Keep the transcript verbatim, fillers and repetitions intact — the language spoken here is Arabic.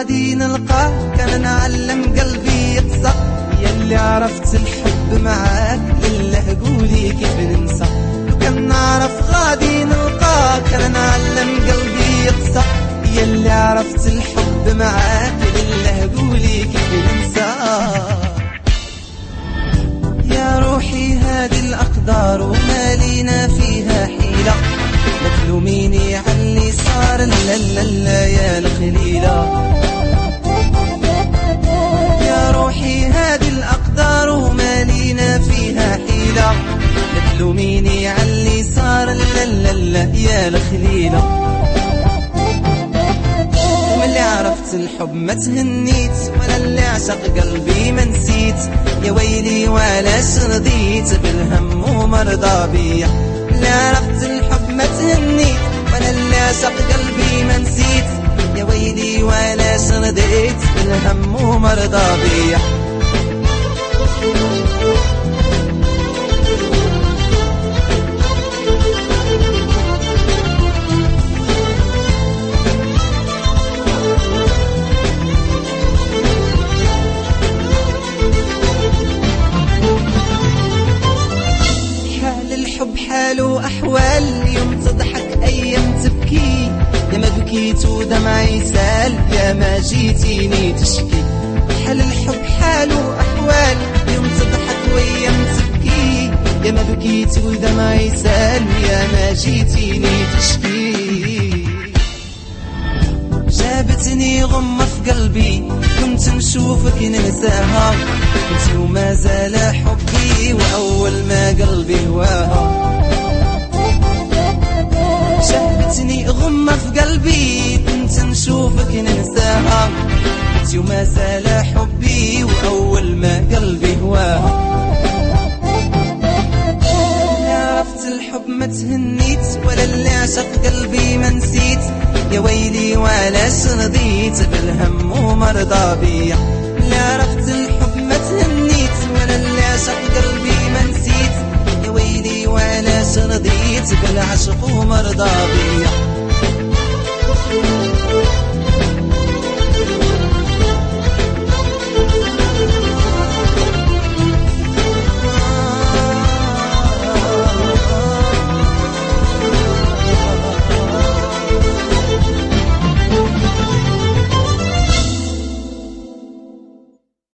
غادي نلقاك، انا نعلم قلبي يقصى، يلي عرفت الحب معاك لله قولي كيف ننسى، كان نعرف غادي نلقاك، انا نعلم قلبي يقصى، يلي عرفت الحب معاك لله قولي كيف ننسى. يا روحي هذه الاقدار وما لينا فيها حيله، لا تلوميني عني صار الليالي قليله. يا روحي هذه الاقدار وما لينا فيها حيله، لا تلوميني عني صار الليالي قليله. ملي عرفت الحب ما تهنيت، وانا اللي عشق قلبي ما نسيت، يا ويلي وعلاش رضيت بالهم ومرضى بيا. ملي عرفت الحب ما تهنيت، وانا اللي عشق قلبي ما نسيت، يا ويلي وعلاش رضيت بالهم ومرضى بيا. حالو أحوال يوم تضحك أيام تبكي، يا ما بكيت ودمعي سال، يا ما جيتيني تشكي. حال الحب حالو أحوال يوم تضحك وأيام تبكي، يا ما بكيت ودمعي سال، يا ما جيتيني تشكي. جابتني غمة في قلبي كنت نشوفك ننساها، كنت وما زال حبي وأول ما قلبي هواها. جابتني غمة في قلبي كنت نشوفك ننساها، كنت وما زال حبي وأول ما قلبي هواها. عرفت الحب ما تهنيت، ولا اللي عشق قلبي ما نسيت، يا ويلي وعلاش رضيت بالهم ومرضى بيا. ملي عرفت الحب ما تهنيت، وانا اللي عشق قلبي ما نسيت، يا ويلي وعلاش رضيت بالعشق ومرضى بيا.